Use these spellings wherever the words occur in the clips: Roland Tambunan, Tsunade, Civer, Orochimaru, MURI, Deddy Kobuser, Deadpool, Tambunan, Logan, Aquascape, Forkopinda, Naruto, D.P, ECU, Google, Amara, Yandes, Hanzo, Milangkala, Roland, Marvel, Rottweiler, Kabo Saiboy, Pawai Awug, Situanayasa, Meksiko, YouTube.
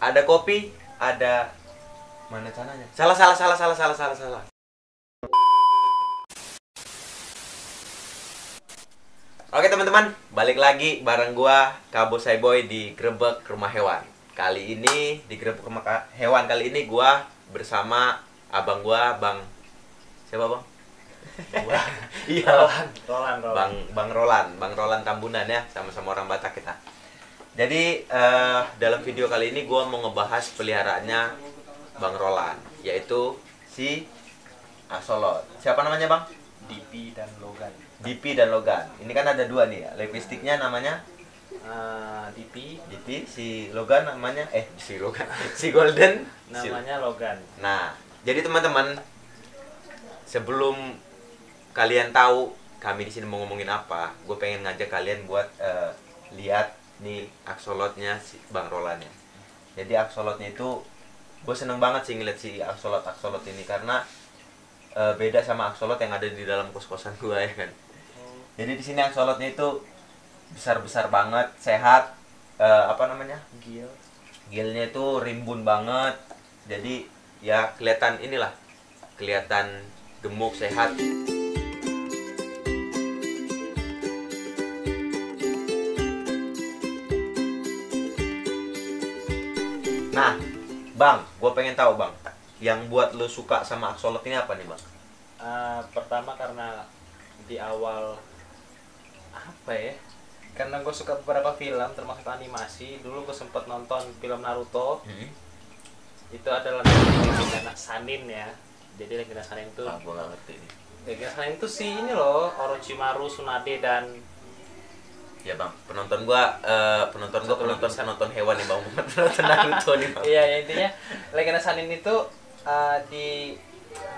Ada kopi, ada mana cananya? Salah. Oke teman-teman, balik lagi bareng gua Kabo Saiboy di Grebek Rumah Hewan. Kali ini di Grebek Rumah Hewan kali ini gua bersama abang gua, Bang siapa Bang? Iya, Roland. Bang Roland Tambunan ya, sama-sama orang Batak kita. Jadi dalam video kali ini gue mau ngebahas peliharaannya Bang Roland, yaitu si Axolotl. Siapa namanya Bang? D.P dan Logan. Ini kan ada dua nih ya. Lipstiknya namanya D.P. Si Logan namanya si Golden namanya Logan. Nah, jadi teman-teman, sebelum kalian tahu kami di sini mau ngomongin apa, gue pengen ngajak kalian buat lihat nih axolotnya si Bang Rolandnya. Jadi axolotnya itu gue seneng banget sih ngeliat si axolot ini, karena beda sama axolot yang ada di dalam kos-kosan gue ya kan. Jadi di sini axolotnya itu besar banget, sehat, gilnya itu rimbun banget. Jadi ya kelihatan gemuk, sehat. Nah, Bang, gue pengen tahu Bang, yang buat lo suka sama axolotl ini apa nih Bang? Pertama karena di awal karena gue suka beberapa film termasuk animasi. Dulu gue sempat nonton film Naruto. Itu adalah legenda Sanin ya. Jadi legenda Sanin itu. Gue nggak ngerti. Legenda Sanin itu si ini loh, Orochimaru, Tsunade dan. Ya Bang, penonton hewan nih Bang, penonton Naruto nih Bang. Iya, intinya legenda Sanin itu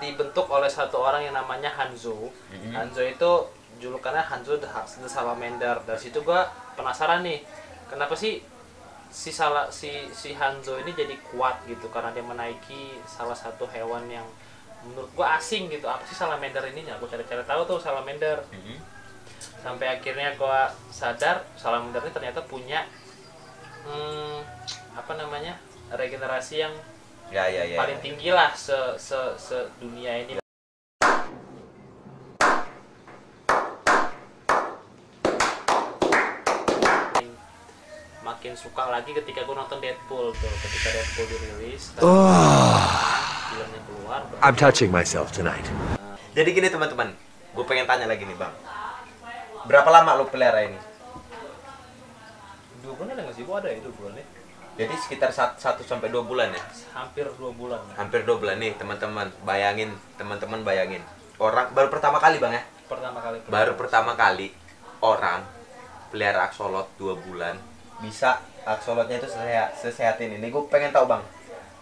dibentuk oleh satu orang yang namanya Hanzo. Hanzo itu julukannya Hanzo the Salamander. Dari situ gua penasaran nih, kenapa sih si Hanzo ini jadi kuat gitu, karena dia menaiki salah satu hewan yang menurut gua asing gitu. Apa sih salamander ininya? Gua cari-cari tahu tuh salamander. Sampai akhirnya gue sadar salamander ini ternyata punya regenerasi yang paling tinggi lah se dunia ini. Makin suka lagi ketika gue nonton Deadpool tuh, ketika Deadpool dirilis. Filmnya keluar. I'm touching myself tonight. Jadi gini teman-teman, gue pengen tanya lagi nih Bang. Berapa lama lo pelihara ini? 2 bulan ya nggak sih? Ada ya 2 bulan nih. Jadi sekitar 1-2 bulan ya? Hampir 2 bulan. Hampir 2 bulan nih teman-teman. Bayangin. Orang baru pertama kali Bang ya? Baru pertama kali orang pelihara axolot 2 bulan. Bisa axolotnya itu sesehat ini. Nih gue pengen tahu Bang,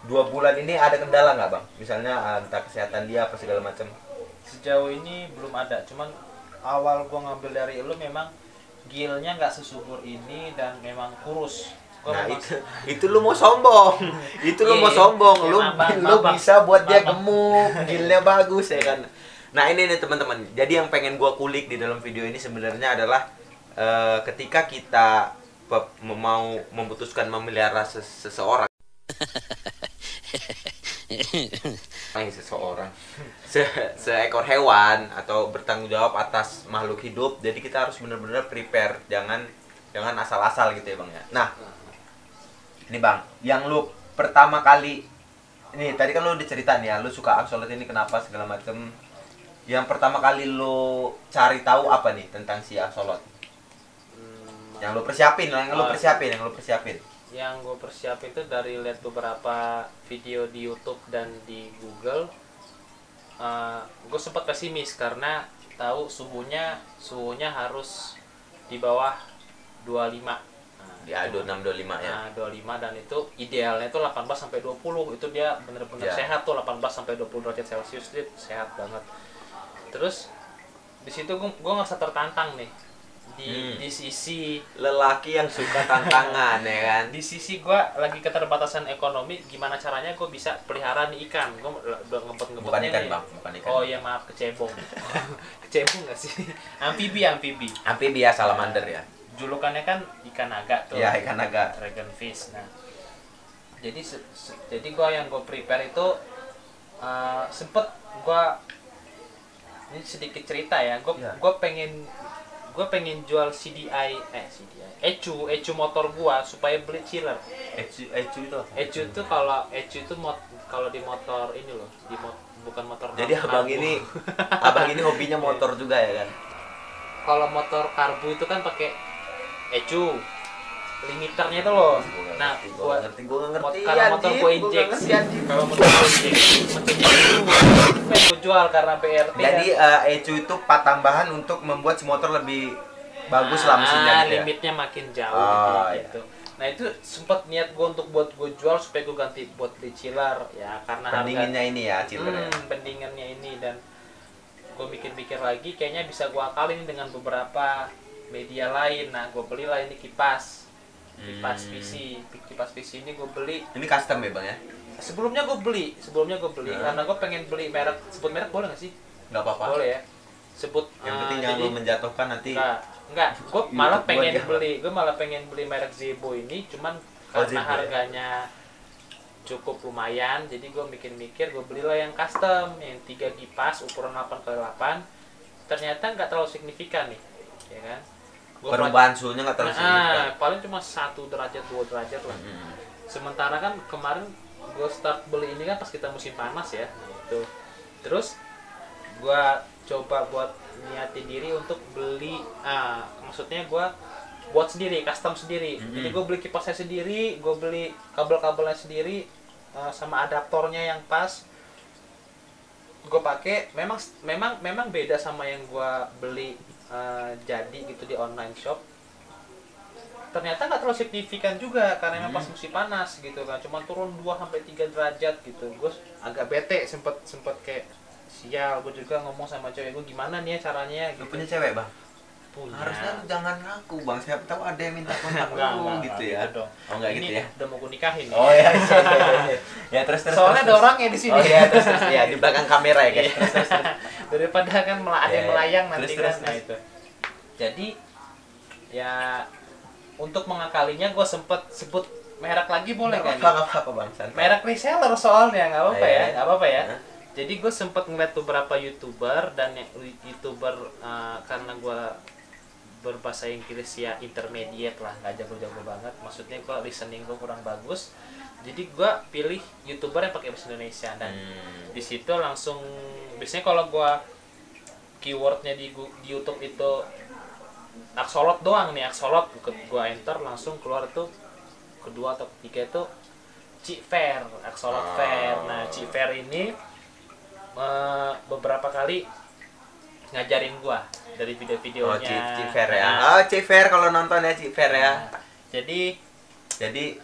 2 bulan ini ada kendala nggak Bang? Misalnya entah kesehatan dia apa segala macam. Sejauh ini belum ada, cuman awal gua ngambil dari lu memang gilnya nggak sesubur ini dan memang kurus. Nah, itu lu mau sombong. Itu lu mau sombong. Lu bisa buat dia gemuk, gilnya bagus ya kan. Nah, ini nih teman-teman. Jadi yang pengen gua kulik di dalam video ini sebenarnya adalah ketika kita mau memutuskan memelihara seseorang. Seekor hewan atau bertanggung jawab atas makhluk hidup, jadi kita harus benar-benar prepare, jangan asal-asal gitu ya Bang ya. Nah, ini Bang, yang lu pertama kali ini tadi kan lu diceritain ya, lu suka axolotl ini kenapa segala macem. Yang pertama kali lu cari tahu apa nih tentang si axolotl? Yang lu persiapin. Yang gue persiapin itu dari lihat beberapa video di YouTube dan di Google. Gue sempat pesimis karena tahu suhunya harus di bawah 25. Ya 26-25 ya. 25, dan itu idealnya itu 18-20. Itu dia bener-bener sehat tuh, 18-20 derajat Celcius, itu sehat banget. Terus di situ gue ngerasa tertantang nih. Di sisi lelaki yang suka tantangan ya kan. Di sisi gue lagi keterbatasan ekonomi, gimana caranya gue bisa pelihara ikan. Gue ngempet-ngempetnya nih. Bukan ikan. Oh ya maaf, kecebong. Kecebong gak sih? Amfibi ya, salamander ya. Julukannya kan ikan naga tuh. Ya, ikan naga, dragon fish. Nah, Jadi gue yang gue prepare itu sempet gue ini sedikit cerita ya, gue pengen jual ECU motor gue supaya beli chiller. ECU itu kalau ECU itu kalau di motor ini loh, bukan motor. Jadi abang karbu. Ini abang ini hobinya motor juga ya kan? Kalau motor karbu itu kan pakai ECU. Limiternya itu loh. Nah, kalau motor gue injeksi gue jual karena BRT. Jadi ECU itu part tambahan untuk membuat si motor lebih bagus lah mesinnya gitu. Limitnya makin jauh gitu. Nah, itu sempat niat gue untuk buat gue jual supaya gue ganti buat beli chiller ya, karena pendinginnya ini ya, chillernya. Pendinginnya ini, dan gue mikir-mikir lagi kayaknya bisa gue akalin dengan beberapa media lain. Nah, gue belilah ini kipas PC ini gue beli. Ini custom ya bang ya? Sebelumnya gue beli karena gue pengen beli merek. Sebut merek boleh nggak sih? Nggak apa-apa, boleh ya sebut. Yang penting jangan lo menjatuhkan nanti. Enggak, gue malah pengen beli merek Zebo ini, cuman karena harganya cukup lumayan, jadi gue mikir-mikir gue belilah yang custom, yang 3 kipas ukuran 8x8. Ternyata nggak terlalu signifikan nih ya kan, perubahan suhunya nggak terlalu signifikan, paling cuma 1 derajat 2 derajat lah. Sementara kan kemarin gue start beli ini kan pas kita musim panas ya gitu. Terus gue coba buat niatin diri untuk beli, maksudnya gue buat sendiri, custom sendiri. Jadi gue beli kipasnya sendiri, gue beli kabel-kabelnya sendiri, sama adaptornya yang pas gue pakai. Memang beda sama yang gue beli jadi gitu di online shop. Ternyata nggak terlalu signifikan juga karena pas musim panas gitu kan, cuma turun 2-3 derajat gitu. Gue agak bete, sempet kayak sial. Gue juga ngomong sama cewek gue, gimana nih caranya gitu. Lu punya cewek bang? Punya. Harusnya lu jangan ngaku bang, siapa tahu ada yang minta kontak lu gitu ya. Gitu dong. Oh enggak gitu ya. Udah mau gue nikahin. Oh ya. Ya terus. Soalnya ada orang ya di sini. Oh ya, terus ya di belakang kamera ya guys. Terus. Daripada kan melayang nanti kan. Nah itu. Jadi ya untuk mengakalinya gue sempet sebut merek lagi boleh kan? Enggak apa-apa bang. Merek reseller soalnya, enggak apa-apa ya. Enggak apa-apa ya. Jadi gue sempet ngeliat beberapa YouTuber, dan YouTuber karena gue berbahasa Inggris ya intermediate lah, nggak jago-jago banget. Maksudnya gue listening gue kurang bagus. Jadi gue pilih YouTuber yang pakai bahasa Indonesia, dan di situ langsung biasanya kalau gue keywordnya di YouTube itu Axolotl doang nih, Axolotl. Gue enter langsung keluar tuh kedua atau ketiga itu Civer, Axolotl Fair. Nah Civer ini beberapa kali ngajarin gua dari video-videonya. Civer ya. Civer kalau nonton ya Civer ya. Jadi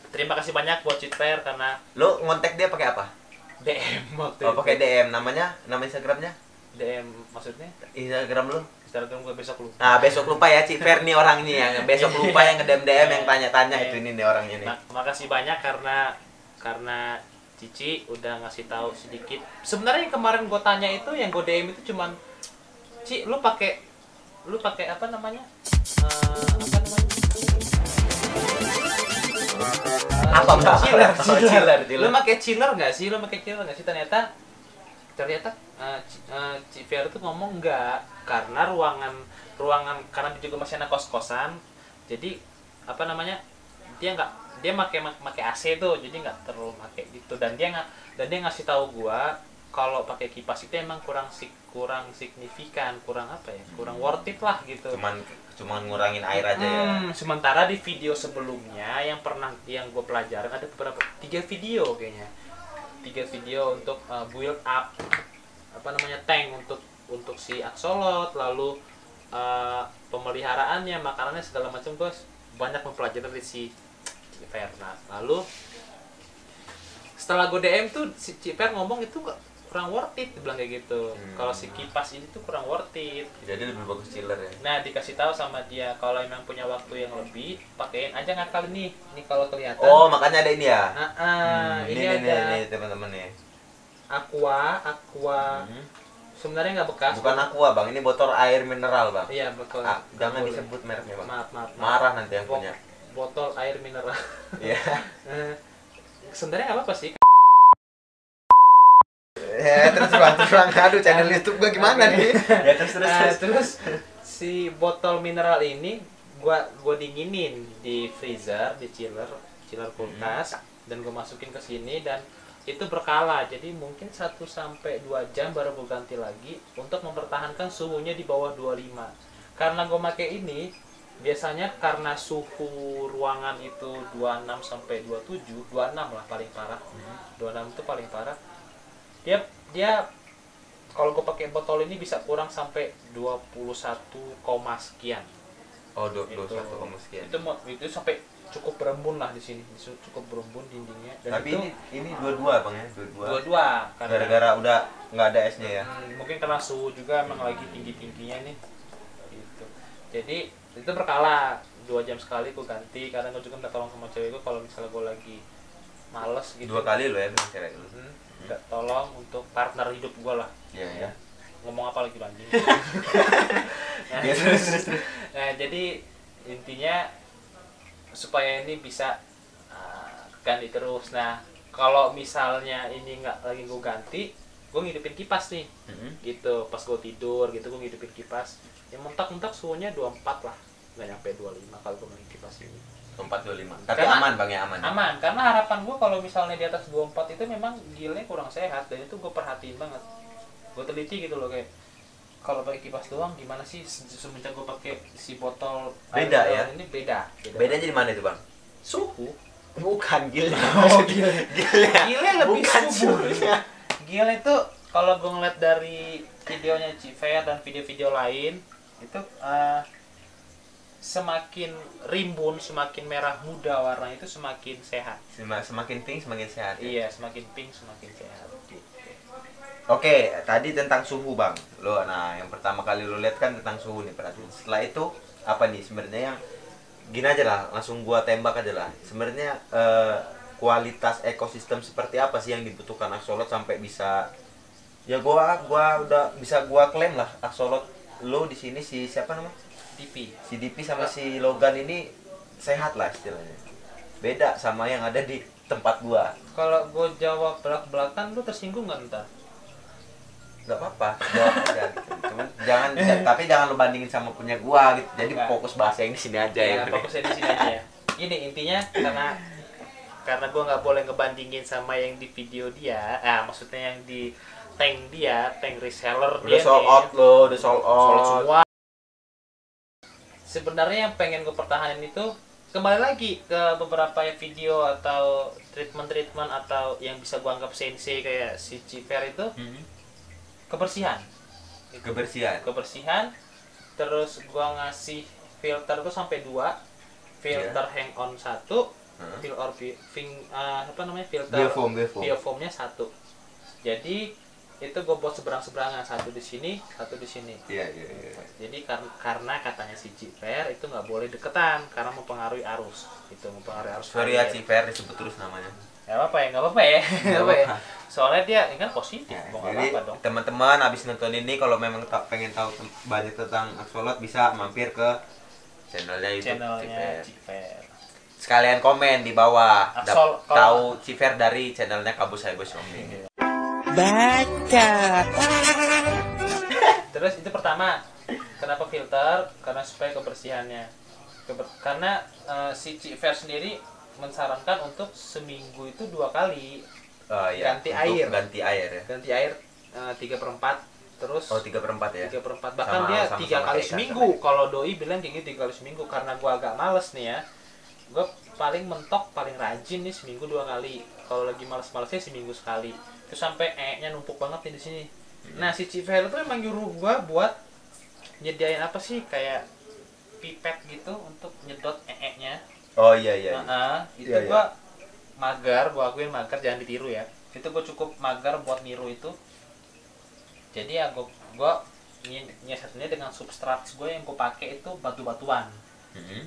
terima kasih banyak buat Civer karena lo ngontek dia pakai apa? DM waktu itu. Oh, pakai DM. Nama Instagramnya? DM maksudnya? Instagram lo? Instagram gua besok lupa. Nah, besok lupa ya Civer nih orangnya yang besok lupa yang nge-DM yang tanya-tanya itu ini nih orangnya nih. Makasih banyak karena Cici udah ngasih tahu sedikit. Sebenarnya yang kemarin gue tanya itu, yang gue DM itu cuman, Ci, lu pakai apa namanya? Apa enggak? Chiller. Lu pakai chiller nggak sih? Ternyata Civer tuh ngomong enggak, karena ruangan karena dia juga masih anak kos-kosan. Jadi apa namanya? Dia pakai AC tuh, jadi nggak terlalu pakai gitu. Dan dia ngasih tahu gua kalau pakai kipas itu emang kurang signifikan, kurang apa ya, kurang worth it lah gitu. Cuman ngurangin air aja ya. Sementara di video sebelumnya yang gua pelajarin ada beberapa 3 video kayaknya, 3 video untuk build up apa namanya tank untuk si Axolotl, lalu pemeliharaannya, makanannya segala macam. Gua banyak mempelajari dari si Ciper. Nah, lalu setelah gue DM tuh si Ciper ngomong itu kurang worth it, bilang kayak gitu. Kalau si kipas ini tuh kurang worth it. Jadi lebih bagus chiller ya. Nah, dikasih tahu sama dia kalau emang punya waktu yang lebih, pakein aja ngakal nih. Ini kalau kelihatan. Oh, makanya ada ini ya. Ini teman-teman ya. Aqua. Sebenarnya nggak bekas. Bukan aqua bang, ini botol air mineral bang. Iya betul. Jangan disebut mereknya bang. Maaf. Marah nanti yang punya. Botol air mineral. Iya. sebenarnya apa sih? Ya terus aduh channel YouTube gue gimana nih? Ya terus si botol mineral ini gua dinginin di freezer, di chiller kulkas, dan gua masukin ke sini dan itu berkala. Jadi mungkin 1 sampai 2 jam baru gua ganti lagi untuk mempertahankan suhunya di bawah 25. Karena gua pakai ini biasanya karena suhu ruangan itu 26 sampai 27, 26 lah paling parah. 26 itu paling parah. Dia kalau gue pakai botol ini bisa kurang sampai 21, sekian. Oh, 21, sekian. Itu sampai cukup berembun lah di sini. Cukup berembun dindingnya. Dan tapi itu, ini 22 Bang ya, 22. 22 karena gara-gara udah nggak ada esnya ya. Mungkin karena suhu juga emang lagi tinggi-tingginya nih. Gitu. Jadi itu berkala 2 jam sekali gue ganti. Kadang gue juga minta tolong sama cewek gue kalau misalnya gue lagi males gitu. 2 kali lo ya sama cewek lo. Tolong untuk partner hidup gue lah. Iya. Ngomong apa lagi lanjut? Nah, ya, terus. Nah, jadi intinya supaya ini bisa ganti terus. Nah, kalau misalnya ini nggak lagi gue ganti, gue ngidupin kipas nih. Gitu, pas gue tidur gitu gue ngidupin kipas. Yang mentak-mentak suhunya 24 lah, nggak nyampe 25 kalau gue main kipas ini. 24-25. Tapi karena, aman Bang ya, aman. Aman, karena harapan gue kalau misalnya di atas 24 itu memang gilnya kurang sehat, dan itu gue perhatiin banget. Gue teliti gitu loh, kayak kalau pakai kipas doang gimana sih semenjak gue pakai si botol beda ya. Ini beda. Bedanya di mana itu Bang? Suhu. Bukan gilnya. Oh, gilnya lebih subur. Gilnya itu kalau gue ngeliat dari videonya Civer dan video-video lain itu semakin rimbun, semakin merah muda warna itu semakin sehat. Semakin pink semakin sehat. Ya? Iya, semakin pink semakin sehat. Oke, tadi tentang suhu Bang. Lo, nah yang pertama kali lo lihat kan tentang suhu nih perhatiin. Setelah itu apa nih sebenarnya yang gini aja lah, langsung gua tembak aja lah. Sebenarnya kualitas ekosistem seperti apa sih yang dibutuhkan Axolotl sampai bisa ya gua udah bisa gua klaim lah Axolotl lo di sini si siapa namanya? D.P. Si D.P sama si Logan ini sehat lah istilahnya. Beda sama yang ada di tempat gua. Kalau gua jawab belak-belakan lu tersinggung nggak entar? Nggak apa-apa. Jangan, tapi jangan lu bandingin sama punya gua gitu. Jadi enggak. Fokus bahasa yang di sini aja ya. Fokusnya di sini aja. Ini intinya karena gua nggak boleh ngebandingin sama yang di video dia. Maksudnya yang di tank dia, tank reseller dia. Udah sold out semua. Sebenarnya yang pengen gue pertahanin itu kembali lagi ke beberapa video atau treatment atau yang bisa gue anggap sensei kayak si Civer itu kebersihan. Terus gue ngasih filter tuh sampai 2 filter, hang on 1, filter biofoamnya 1. Jadi itu gue buat seberang-seberangan, 1 di sini, 1 di sini. Iya. Jadi karena katanya si Civer itu nggak boleh deketan karena mempengaruhi arus. Itu mempengaruhi arus. Sorry ya Civer disebut terus namanya. Nggak apa-apa ya. Soalnya dia kan positif. Jadi teman-teman abis nonton ini kalau memang pengen tahu banyak tentang Axolotl bisa mampir ke channelnya YouTube Civer. Sekalian komen di bawah. Tahu Civer dari channelnya Kabus Haibus Mami. Baca. Terus itu pertama, kenapa filter? Karena supaya kebersihannya. Karena si Civer sendiri mensarankan untuk seminggu itu 2 kali ganti air. Ganti air 3/4 terus. Oh 3/4 ya? 3/4 bahkan sama, dia 3 kali seminggu. Kalau doi bilang kayak gitu 3 kali seminggu karena gua agak males nih ya. Gue paling mentok, paling rajin nih seminggu 2 kali. Kalau lagi males-malesnya seminggu sekali. Terus sampai nya numpuk banget nih di sini. Nah, si Civer itu emang nyuruh gue buat nyediain apa sih kayak pipet gitu untuk nyedot nya. Oh iya. Itu iya. Gue magar, gue akuin magar, jangan ditiru ya. Itu gue cukup magar buat niru itu. Jadi ya gue nyesetnya dengan substrat gue yang gue pakai itu batu-batuan.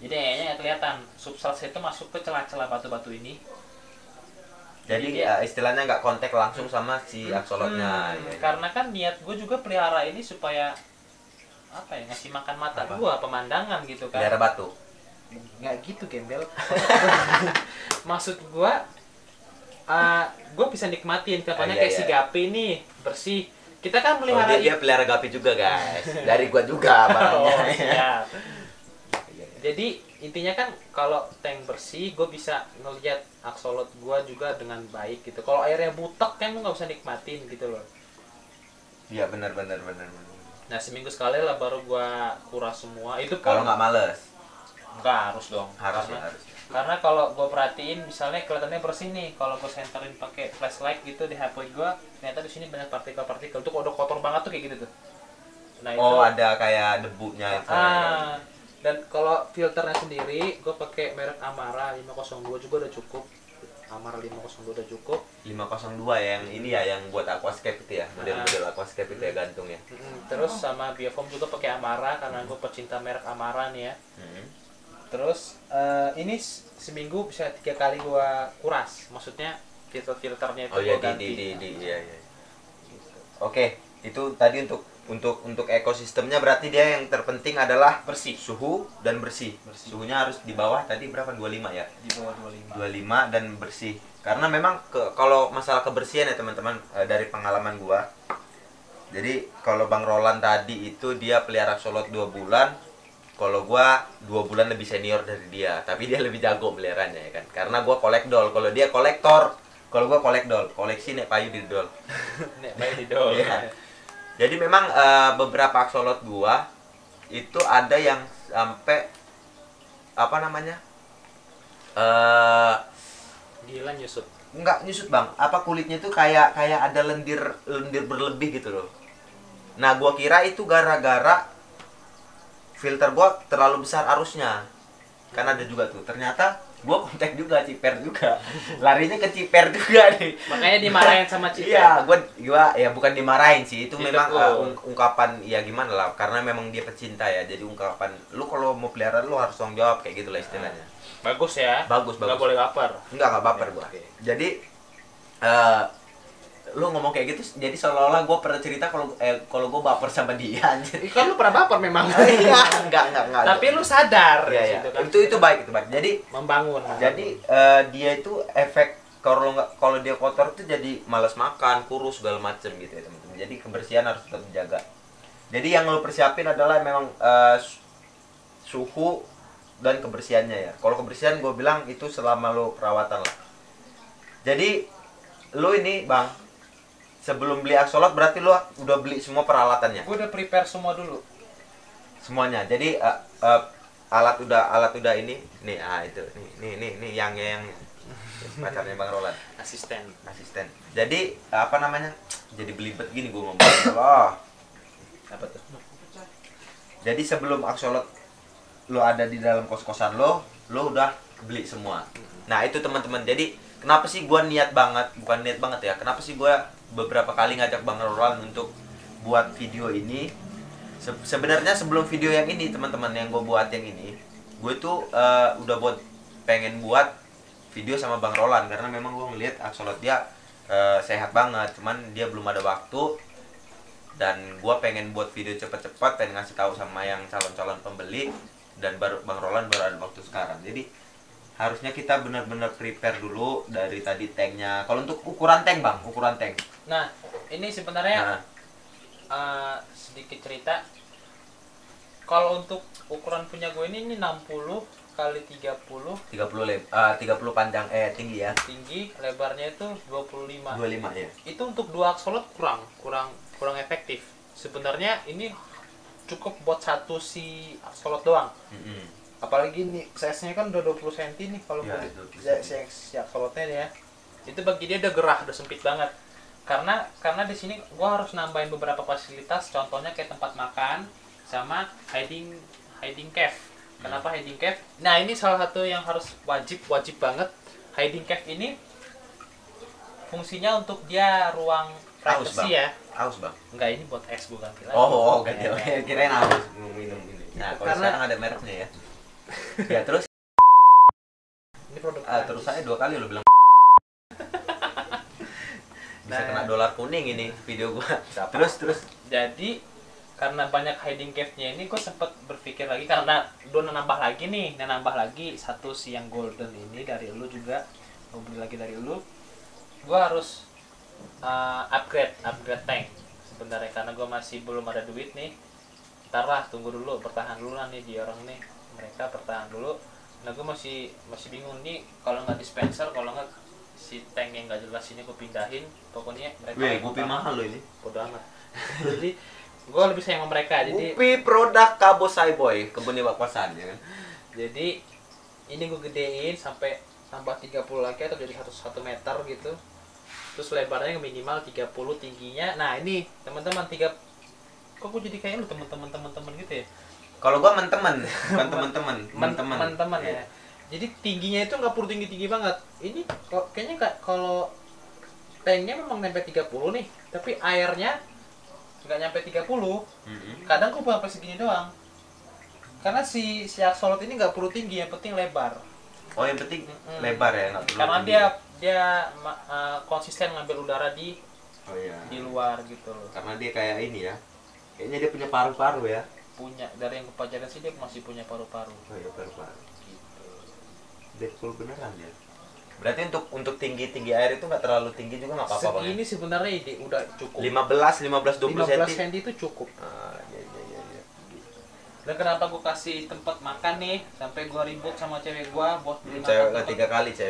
Jadi kayaknya kelihatan substrat itu masuk ke celah-celah batu-batu ini. Jadi istilahnya nggak kontak langsung sama si Axolotl-nya. Karena kan niat gue juga pelihara ini supaya apa ya, ngasih makan mata gue, pemandangan gitu kan. Pelihara batu. Nggak gitu gembel. Maksud gue gue bisa nikmatin contohnya kayak si Gapi nih bersih. Kita kan melihara dia pelihara Gapi juga guys. Dari gue juga barangnya. Jadi intinya kan kalau tank bersih gue bisa ngelihat axolot gue juga dengan baik gitu. Kalau airnya butek kan gue nggak bisa nikmatin gitu loh. Iya benar. Nah seminggu sekali lah baru gue kuras semua itu. Kalau nggak males? Nggak harus dong. Harus harus. Karena kalau gue perhatiin misalnya kelihatannya bersih nih, kalau gue senterin pakai flashlight gitu di HP gue, ternyata di sini banyak partikel-partikel tuh kalau udah kotor banget tuh kayak gitu tuh. Nah, oh itu, ada kayak debunya itu. Ah, dan kalau filternya sendiri gue pakai merek Amara 502 juga udah cukup. Amara 502 udah cukup. 502 yang ini ya yang buat aquascape itu ya, model-model aquascape itu ya gantung ya. Terus sama Biofoam juga pakai Amara karena gue pecinta merek Amara nih ya. Terus ini seminggu bisa 3 kali gua kuras, maksudnya filternya itu gua ganti. Iya. Oke, itu tadi untuk ekosistemnya berarti dia yang terpenting adalah bersih, suhu dan bersih. Suhunya harus di bawah tadi berapa? 25 ya? Di bawah 25 dan bersih. Karena memang kalau masalah kebersihan ya teman-teman, dari pengalaman gua. Jadi kalau Bang Roland tadi itu dia pelihara axolot 2 bulan. Kalau gua 2 bulan lebih senior dari dia, tapi dia lebih jago peliharannya ya kan. Karena gua kolekdol, kalau dia kolektor. Kalau gua kolekdol, koleksi nek payu di dol. Nek payu di dol. Ya. Jadi memang beberapa axolot gua itu ada yang sampai apa namanya? Gila nyusut. Enggak nyusut, Bang. Apa kulitnya itu kayak ada lendir berlebih gitu loh. Nah, gua kira itu gara-gara filter gua terlalu besar arusnya, kan ada juga tuh. Ternyata gua kontak juga Ciper juga, larinya ke Ciper juga nih. Makanya dimarahin sama Ciper. Iya, gua ya bukan dimarahin sih, itu memang ungkapan ya gimana lah. Karena memang dia pecinta ya, jadi ungkapan lu kalau mau pelihara lu harus tanggung jawab kayak gitulah istilahnya. Bagus ya. Bagus. Nggak boleh baper. Nggak baper gua. Jadi lu ngomong kayak gitu jadi seolah-olah gue pernah cerita kalau gue baper sama dia anjir. Kan lu pernah baper memang. Enggak. Tapi lu sadar ya. Itu baik. Jadi membangun. Jadi dia itu efek kalau dia kotor itu jadi malas makan, kurus segala macem gitu ya teman-teman. Jadi kebersihan harus tetap dijaga. Jadi yang lu persiapin adalah memang suhu dan kebersihannya ya. Kalau kebersihan gue bilang itu selama lu perawatan lah. Jadi lu ini Bang sebelum beli axolot berarti lu udah beli semua peralatannya? Gue udah prepare semua dulu. Semuanya. Jadi alat udah ini. Nih, itu. Nih yang pacarnya Bang Roland. Asisten. Jadi apa namanya? Jadi belibet gini gue ngomong. Apa tuh? Jadi sebelum axolot lu ada di dalam kos-kosan lu udah beli semua. Nah, itu teman-teman. Jadi kenapa sih gue bukan niat banget ya. Kenapa sih gue beberapa kali ngajak Bang Roland untuk buat video ini. Sebenarnya sebelum video yang ini teman-teman, yang gue buat yang ini, gue tuh udah pengen buat video sama Bang Roland karena memang gue ngeliat axolot dia sehat banget, cuman dia belum ada waktu. Dan gue pengen buat video cepet-cepet, pengen ngasih tahu sama yang calon-calon pembeli. Dan Bang Roland baru ada waktu sekarang. Jadi harusnya kita benar-benar prepare dulu dari tadi tanknya. Kalau untuk ukuran tank Bang, Nah, ini sebenarnya sedikit cerita. Kalau untuk ukuran punya gue ini 60 kali 30. 30 panjang tinggi ya. Tinggi, lebarnya itu 25. 25 ya. Itu untuk 2 axolot kurang efektif. Sebenarnya ini cukup buat 1 si axolot doang. Apalagi nih size-nya kan udah 20 cm nih kalau size axolotnya ya. Itu bagi dia udah gerah, udah sempit banget. Karena di sini gua harus nambahin beberapa fasilitas, contohnya kayak tempat makan sama hiding cave. Kenapa hiding cave? Nah, ini salah satu yang harus wajib banget. Hiding cave ini fungsinya untuk dia ruang privacy ya. Haus Bang. Enggak, ini buat es gua ganti lagi. Oh, ganti. Kirain haus minum ini. Nah, kalau sekarang ada mereknya ya. Ya terus ini produk terus saya 2 kali lo bilang bisa kena dolar kuning ini video gua. Terus jadi karena banyak hiding cave-nya ini gua sempat berpikir lagi karena udah nambah lagi 1 si yang golden ini dari lu juga, gua beli lagi dari lu. gue harus upgrade tank sebenarnya, karena gue masih belum ada duit nih. Ntar lah, tunggu dulu, bertahan dulu lah nih di orang nih, mereka bertahan dulu. Nah gue masih bingung nih, kalau nggak dispenser, kalau nggak si tank yang nggak jelas ini gue pindahin, pokoknya mereka. Wih, kopi mahal loh ini. Bodoh amat. Jadi gue lebih sayang sama mereka. Jadi kopi produk Kabosai Boy, kebun di Bakwasan ya kan. Jadi ini gue gedein sampai tambah 30 lagi atau jadi 1 meter gitu. Terus lebarnya minimal 30, tingginya. Nah, ini teman-teman kok gue jadi kayak lu teman-teman gitu ya. Kalau gua teman-teman ya. Jadi tingginya itu nggak perlu tinggi-tinggi banget. Ini kayaknya kalau tanknya memang nyampe 30 nih, tapi airnya nggak nyampe 30. Kadang gue buat sampai segini doang. Karena si Axolotl ini nggak perlu tinggi, yang penting lebar. Oh, yang penting lebar ya. Karena dia konsisten ngambil udara di luar gitu loh. Karena dia kayak ini ya. Kayaknya dia punya paru-paru ya. Punya, dari yang kepajaran sih dia masih punya paru-paru. Oh iya, paru-paru. Gitu. Deadpool beneran ya. Berarti untuk tinggi-tinggi air itu nggak terlalu tinggi juga nggak apa-apa. Segini sebenarnya udah cukup. 15 20 cm itu cukup. Ah, iya. Dan kenapa gue kasih tempat makan nih, sampai gue ribut sama cewek gue buat beli makan. 3 kali ya.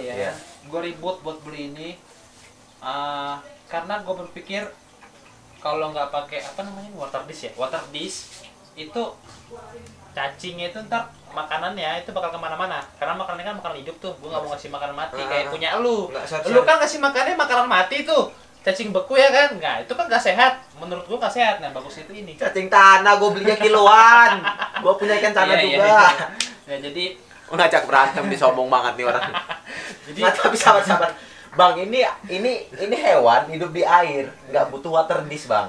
Yeah. Gue ribut buat beli ini karena gue berpikir kalau nggak pakai water dish ya, water dish itu cacingnya itu ntar makanannya itu bakal kemana-mana. Karena makanannya kan makanan hidup tuh, gue nggak mau ngasih makanan mati kayak punya lu. Lu kan ngasih makannya makanan mati tuh. Cacing beku ya kan? Nggak, itu kan nggak sehat. Menurut gua nggak sehat. Nah, bagus itu ini. Cacing tanah gua belinya kiloan. Gua punya ikan tanah juga. Nah, jadi ngajak berantem nih, sombong banget nih orang. Jadi tapi sabar-sabar. Bang, ini hewan hidup di air. Nggak butuh water dish, Bang.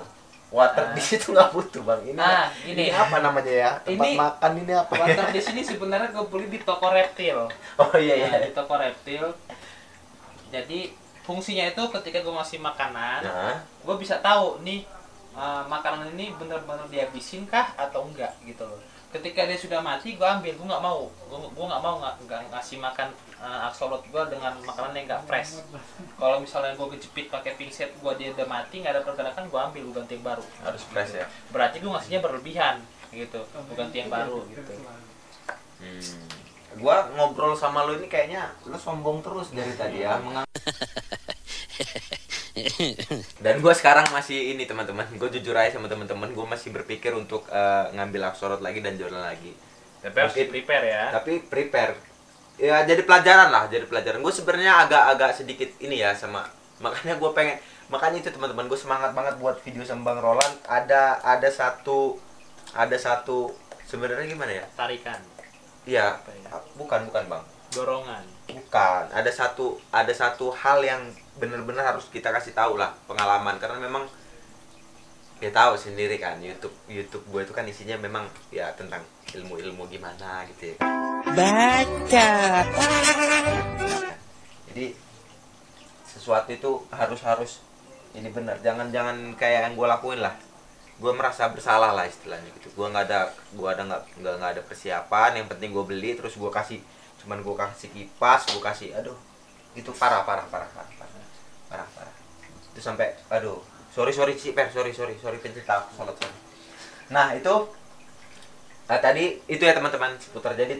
Water dish itu nggak butuh, Bang. Ini apa namanya ya? Tempat makan ini apa? Water dish ini sebenarnya gua beli di toko reptil. Oh iya. Nah, di toko reptil. Jadi fungsinya itu ketika gue ngasih makanan, gue bisa tahu nih makanan ini bener-bener dihabisin kah atau enggak gitu loh. Ketika dia sudah mati, gue ambil, gue nggak mau ngasih makan axolotl gue dengan makanan yang nggak fresh. Kalau misalnya gue kejepit pakai pinset, dia udah mati nggak ada pergerakan, gue ambil, gue ganti yang baru. Harus fresh ya. Berarti gue ngasihnya berlebihan gitu, gue ganti yang baru gitu. Gua ngobrol sama lu ini kayaknya lu sombong terus dari tadi ya. Dan gua sekarang masih ini teman-teman, gua jujur aja sama teman-teman, gua masih berpikir untuk ngambil Axolotl lagi dan Jordan lagi. Tapi harus prepare ya. Tapi prepare. Ya jadi pelajaran lah, jadi pelajaran. Gua sebenarnya agak-agak sedikit ini ya sama, makanya gua pengen, makanya itu teman-teman gua semangat banget buat video sama Bang Roland. Ada satu sebenarnya gimana ya? Tarikan. Iya, bukan Bang. Dorongan. Bukan. Ada satu hal yang benar-benar harus kita kasih tahu lah, pengalaman, karena memang ya tahu sendiri kan, YouTube gue itu kan isinya memang ya tentang ilmu-ilmu gimana gitu ya. Baca. Jadi sesuatu itu harus ini benar, jangan kayak yang gue lakuin lah. Gue merasa bersalah lah istilahnya gitu. Gue nggak ada persiapan. Yang penting gue beli, terus gue kasih, cuman gue kasih kipas, gue kasih, aduh, itu parah. Itu sampai, aduh, sorry pencinta Axolotl. Nah itu tadi itu ya teman-teman seputar. Jadi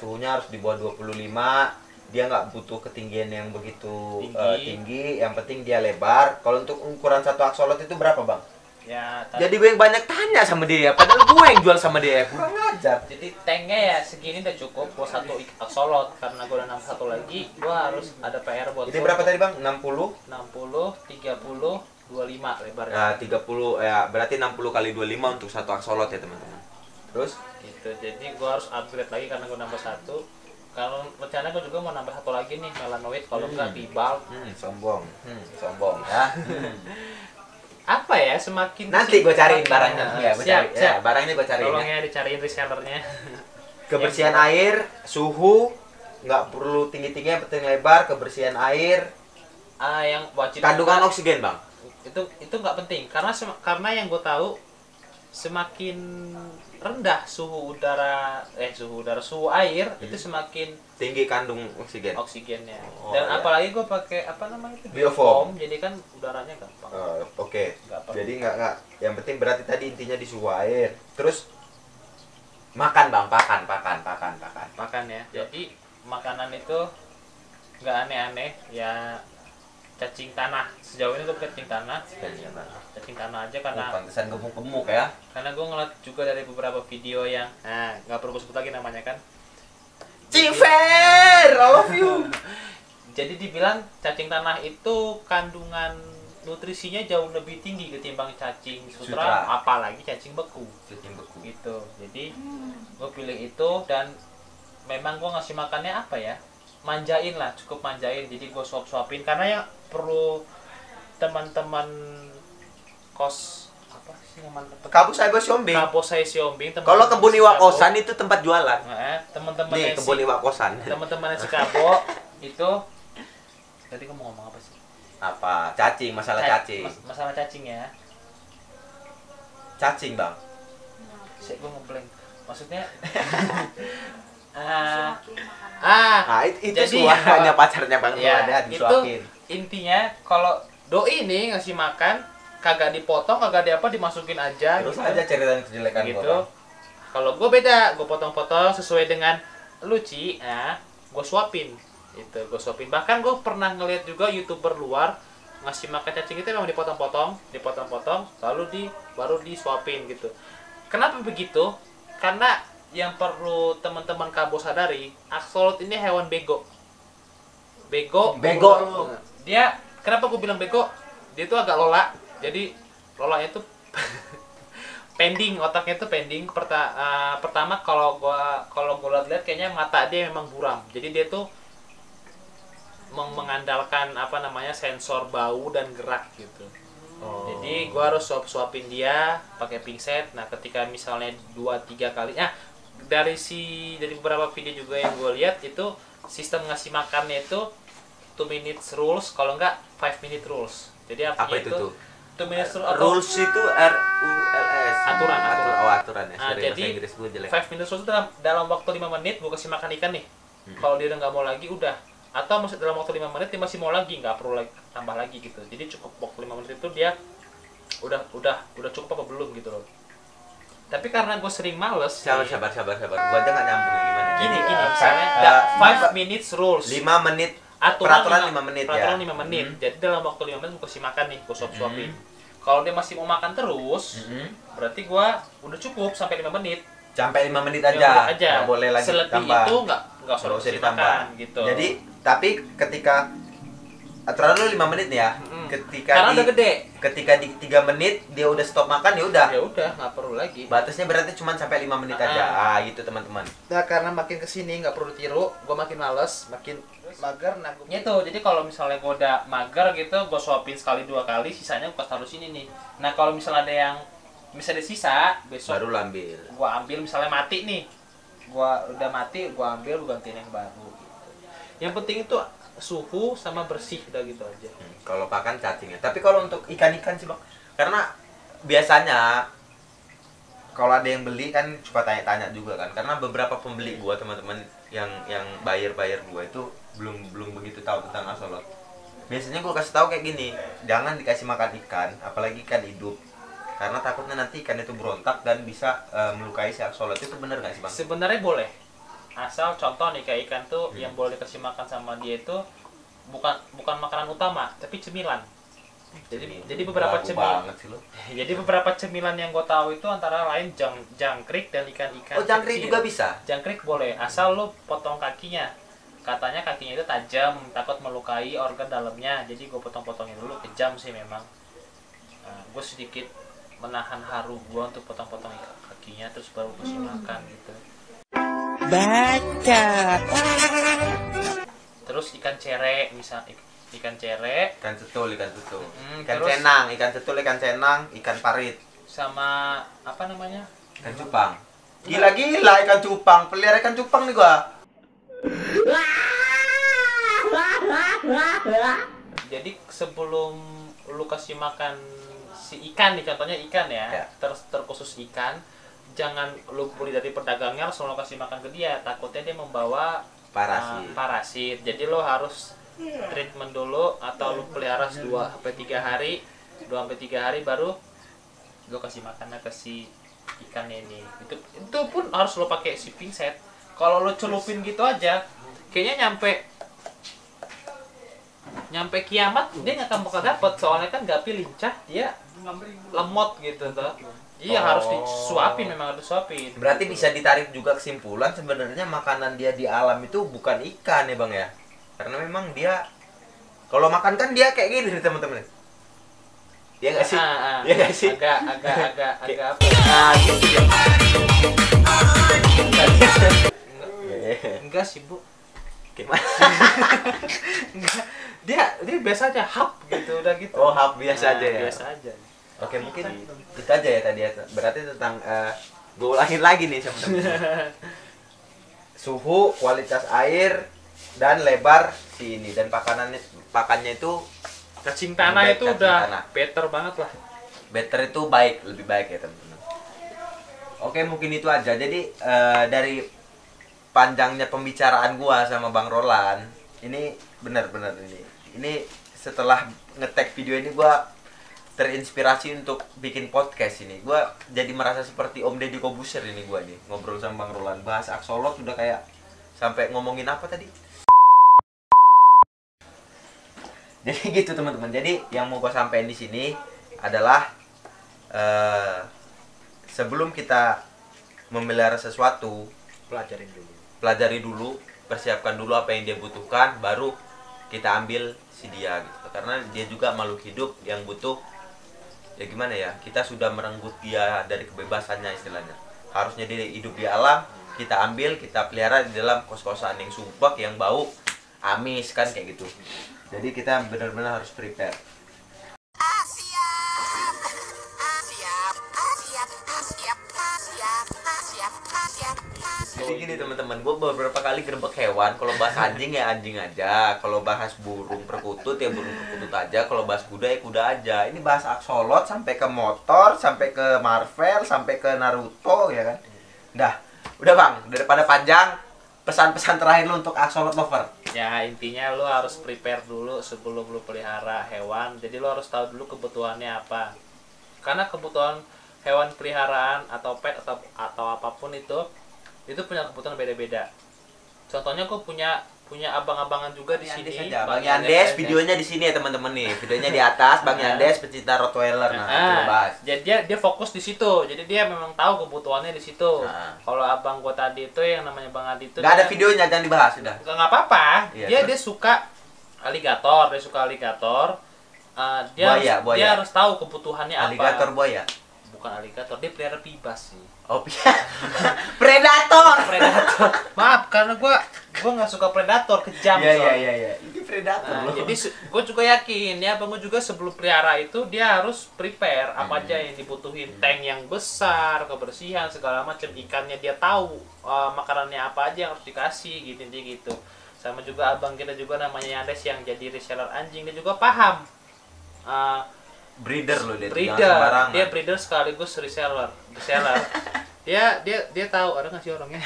suhunya harus di bawah 25. Dia nggak butuh ketinggian yang begitu tinggi. Yang penting dia lebar. Kalau untuk ukuran satu axolotl itu berapa, Bang? Ya, jadi gue yang banyak tanya sama dia, padahal gue yang jual sama dia, kurang ajar. Jadi tanknya ya segini udah cukup, gue satu axolotl, karena gue udah nambah satu lagi, gue harus ada PR buat. Jadi berapa tadi, Bang? 60, 30, 25 lebarnya. Nah, 30 ya, berarti 60 kali 25 untuk satu axolotl ya teman-teman. Terus? Gitu, jadi gue harus upgrade lagi karena gue nambah satu. Kalau rencana gue juga mau nambah satu lagi nih, melanoid, kalau nggak pibal. Sombong ya. Apa ya, semakin nanti gue cariin barangnya. Iya, siap. Ya, barangnya gue cariin. Tolongnya dicariin resellernya. Kebersihan air, suhu nggak perlu tinggi-tinggi, yang penting lebar, kebersihan air. Yang wajib kandungan oksigen, Bang. Itu nggak penting, karena yang gue tahu semakin rendah suhu udara, suhu air itu semakin tinggi kandung oksigennya. Oh, dan iya. Apalagi gue pakai apa namanya itu, biofoam, jadi kan udaranya gampang. Oke. Jadi nggak, yang penting berarti tadi intinya di suhu air. Terus makan bang, pakan. Makan ya. Jadi makanan itu nggak aneh-aneh ya. Cacing tanah, sejauh ini gue pakai cacing tanah aja karena pantesan gemuk-gemuk ya, karena gue ngeliat juga dari beberapa video yang nggak perlu gue sebut lagi namanya kan, Civer, I love you. Jadi dibilang cacing tanah itu kandungan nutrisinya jauh lebih tinggi ketimbang cacing sutra, apalagi cacing beku gitu. Jadi gue pilih itu dan memang gue ngasih makannya apa ya, manjain lah, cukup manjain. Jadi gue suap-suapin karena yang perlu teman-teman kos apa sih namanya, kabusai siombing. Kalau kebun iwa kosan itu tempat jualan. Teman-teman nih kebun iwa kosan, teman-teman yang Sikabo itu tadi kamu ngomong apa sih? Apa cacing, masalah cacing ya, cacing bang. Saya gue ngeblank maksudnya. Itu suaranya pacarnya Bang Roland disuapin. Intinya kalau doi ini ngasih makan kagak dipotong, kagak diapa, dimasukin aja. Terus gitu aja ceritain kejelekan gitu. Kalau gue beda, gue potong-potong sesuai dengan luci, gue suapin. Itu gue suapin. Bahkan gue pernah ngeliat juga YouTuber luar ngasih makan cacing itu memang dipotong-potong, lalu baru disuapin gitu. Kenapa begitu? Karena yang perlu teman-teman kabo sadari, axolotl ini hewan bego. Dia kenapa gue bilang bego, dia tuh agak lola, jadi lolanya tuh pending, otaknya tuh pending. Pertama kalau gue lihat kayaknya mata dia memang buram, jadi dia tuh mengandalkan apa namanya sensor bau dan gerak gitu. Jadi gue harus suapin dia pakai pinset. Nah ketika misalnya 2-3 kali, dari beberapa video juga yang gue lihat itu sistem ngasih makannya itu 2 minutes rules, kalau enggak 5 minute rules. Jadi apa itu tuh? 2 minutes rules itu RULS, aturan ya. Jadi 5 minute rules itu dalam waktu 5 menit gue kasih makan ikan nih. Kalau dia udah nggak mau lagi udah, atau masih dalam waktu 5 menit dia masih mau lagi, nggak perlu tambah lagi gitu. Jadi cukup waktu 5 menit itu dia udah cukup apa belum gitu loh. Tapi karena gue sering males, sabar. Gue aja nggak nyambung gimana. Gini, misalnya 5 minutes rules. 5 menit peraturan 5 menit ya. Peraturan 5 menit. Jadi dalam waktu 5 menit gue kasih makan nih, gue suap-suapin. Kalau dia masih mau makan terus, berarti gue udah cukup sampai 5 menit. Sampai 5 menit aja. Nggak boleh lagi tambah. Selebih itu nggak usah ditambah gitu. Jadi tapi ketika aturan lu 5 menit nih ya. Karena udah gede. Ketika di 3 menit dia udah stop makan, ya udah nggak perlu lagi. Batasnya berarti cuma sampai 5 menit aja. Gitu teman-teman. Nah, karena makin kesini nggak perlu tiru, gue makin males, makin mager nanggungnya tuh. Jadi kalau misalnya gue udah mager gitu, gue suapin sekali 2 kali, sisanya gue taruh sini nih. Nah, kalau misalnya ada yang sisa, besok baru ambil. Gue ambil, misalnya mati nih. Gue udah mati, gue ambil, gue gantiin yang baru gitu. Yang penting itu suhu sama bersih udah gitu aja. Kalau pakan cacingnya. Tapi kalau untuk ikan-ikan sih bang, karena biasanya kalau ada yang beli kan suka tanya-tanya juga kan. Karena beberapa pembeli gua, teman-teman yang buyer gua itu belum begitu tahu tentang axolotl. Biasanya gua kasih tahu kayak gini, jangan dikasih makan ikan, apalagi ikan hidup. Karena takutnya nanti ikan itu berontak dan bisa melukai si axolotl. Itu benar nggak sih bang? Sebenarnya boleh. Asal contoh nih kayak ikan tuh yang boleh dikasih makan sama dia itu bukan makanan utama, tapi cemilan. Jadi beberapa cemilan. Jadi beberapa cemilan yang gue tahu itu antara lain jangkrik dan ikan-ikan. Oh, jangkrik kecil juga bisa. Jangkrik boleh, asal lo potong kakinya. Katanya kakinya itu tajam, takut melukai organ dalamnya. Jadi gue potong-potongin dulu, kejam sih memang. Gue sedikit menahan haru gue untuk potong-potong kakinya terus baru kasih makan gitu. Terus ikan cere, ikan tetul, ikan cenang, ikan parit, sama apa namanya, ikan cupang. Gila ikan cupang, pelihara ikan cupang nih gua. Jadi sebelum lu kasih makan si ikan nih, contohnya ikan ya, terkhusus ikan, jangan lu beli dari pedagangnya, harus lo kasih makan ke dia, takutnya dia membawa parasit. Parasit. Jadi lo harus treatment dulu atau lu pelihara 2-3 hari, 2-3 hari baru lo kasih makannya ke si ikan ini. Itu pun harus lo pakai shipping set. Kalau lo celupin gitu aja, kayaknya nyampe kiamat dia nggak akan bakal dapet, soalnya kan gapi lincah, dia lemot gitu tuh. Iya, harus disuapin, memang harus disuapin. Berarti gitu. Bisa ditarik juga kesimpulan sebenarnya makanan dia di alam itu bukan ikan ya bang ya, karena memang dia kalau makan kan dia kayak gini teman-teman. Dia nggak sih, dia nggak sih, agak apa? Enggak sih bu. Gimana? Dia biasa aja hap gitu, udah gitu. Oh hap biasa aja ya. Biasa aja. Oke, mungkin itu aja ya tadi ya. Berarti tentang gue ulangin lagi nih sama teman-teman. Suhu, kualitas air, dan lebar si ini, dan pakannya itu cacing tanah itu udah tanah. Better banget lah. Better itu baik, lebih baik ya teman-teman. Oke, mungkin itu aja. Jadi dari panjangnya pembicaraan gua sama Bang Roland, ini benar-benar ini setelah ngetek video ini gua terinspirasi untuk bikin podcast ini. Gua jadi merasa seperti Om Deddy Kobuser ini gua nih, ngobrol sama Bang Roland. Bahas Axolotl udah kayak sampai ngomongin apa tadi. Jadi gitu teman-teman. Jadi yang mau gua sampein di sini adalah sebelum kita memelihara sesuatu, pelajari dulu, persiapkan dulu apa yang dia butuhkan, baru kita ambil si dia gitu. Karena dia juga makhluk hidup yang butuh, ya gimana ya, kita sudah merenggut dia dari kebebasannya istilahnya. Harusnya dia hidup di alam, kita ambil, kita pelihara di dalam kos-kosan yang sumpek, yang bau, amis kan kayak gitu. Jadi kita benar-benar harus prepare. Jadi gini teman-teman, gue beberapa kali grebek hewan. Kalau bahas anjing ya anjing aja, kalau bahas burung perkutut ya burung perkutut aja, kalau bahas kuda ya kuda aja. Ini bahas Axolotl sampai ke motor, sampai ke Marvel, sampai ke Naruto ya kan. Dah, udah bang, daripada panjang, pesan-pesan terakhir lu untuk Axolotl lover. Ya intinya lu harus prepare dulu sebelum lu pelihara hewan. Jadi lu harus tahu dulu kebutuhannya apa. Karena kebutuhan hewan peliharaan atau pet atau apapun itu punya kebutuhan beda-beda. Contohnya gue punya abang-abangan juga di sini. Bang Yandes, videonya di sini ya teman-teman nih. Videonya di atas, Bang Yandes pecinta Rottweiler. Nah, jadi dia fokus di situ. Jadi dia memang tahu kebutuhannya di situ. Nah. Kalau abang gue tadi itu yang namanya Bang Adi itu, gak ada videonya, jangan dibahas sudah. Enggak apa-apa. Ya, dia suka aligator, buaya. Dia harus tahu kebutuhannya aligator, apa. Aligator buaya. Bukan aligator, dia pelihara pibas sih. Oh, predator. Maaf, karena gua nggak suka predator, kejam soalnya. Iya. Ini predator. Nah, jadi gua juga yakin ya, Bang, gua juga sebelum pelihara itu dia harus prepare apa aja yang dibutuhin, tank yang besar, kebersihan segala macam, ikannya dia tahu makanannya apa aja yang harus dikasih gitu. Sama juga abang kita juga namanya Yandes yang jadi reseller anjing, dia juga paham. Breeder loh dia breeder sekaligus reseller. dia tahu ada nggak sih orangnya,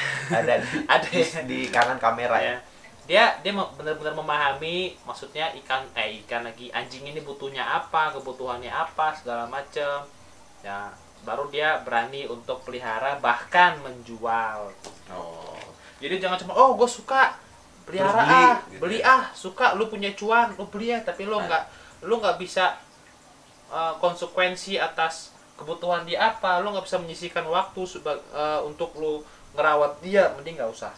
ada di kanan kamera ya. Dia benar-benar memahami maksudnya ikan lagi, anjing ini butuhnya apa, kebutuhannya apa segala macem ya, baru dia berani untuk pelihara bahkan menjual. Jadi jangan cuma gue suka pelihara, beli, suka, lu punya cuan lu beli ya, tapi lu nggak bisa konsekuensi atas kebutuhan dia apa, lo nggak bisa menyisihkan waktu untuk lo ngerawat dia, mending nggak usah.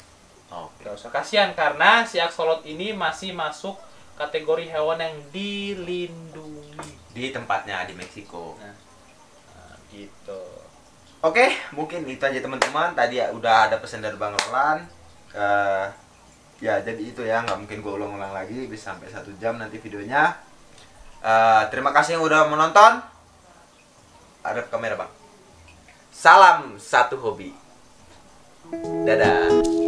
Nggak usah, kasihan karena si Axolotl ini masih masuk kategori hewan yang dilindungi di tempatnya di Meksiko. Nah, gitu. Oke, mungkin itu aja teman-teman. Tadi ya udah ada pesan dari Bang Roland. Ya jadi itu ya, nggak mungkin gue ulang-ulang lagi, bisa sampai 1 jam nanti videonya. Terima kasih yang udah menonton. Ada kamera bang. Salam satu hobi. Dadah.